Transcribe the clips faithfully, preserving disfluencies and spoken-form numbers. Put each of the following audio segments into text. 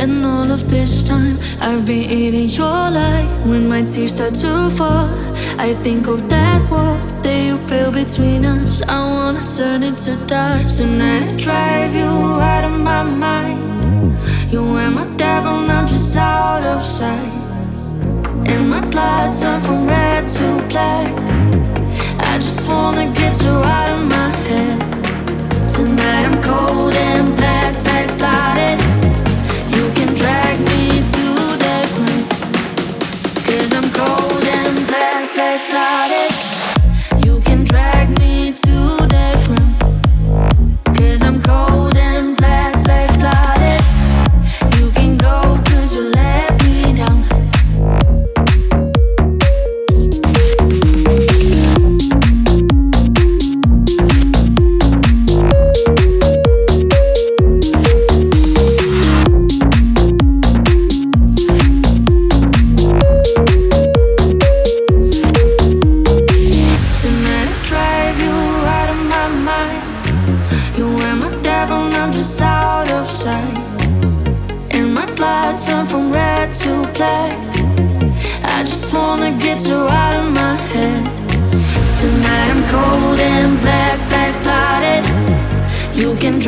And all of this time I've been eating your light. When my teeth start to fall, I think of that wall that you built between us. I wanna turn it to dust. Tonight I drive you out of my mind. You and my devil, now just out of sight. And my blood turned from red to black. I just wanna get you out of my head. Tonight I'm cold and black, black, blotted. You can drag me to the ground, 'cause I'm cold and black, black, blotted. You can drag me to the ground, 'cause I'm cold and black, black, blotted. You can go 'cause you let me down.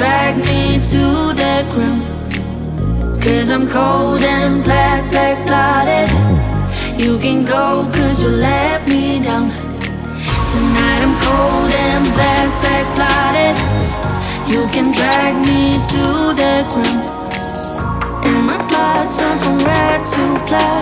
Drag me to the ground, 'cause I'm cold and black, black, blotted. You can go 'cause you let me down. Tonight I'm cold and black, black, blotted. You can drag me to the ground. And my blood turned from red to black.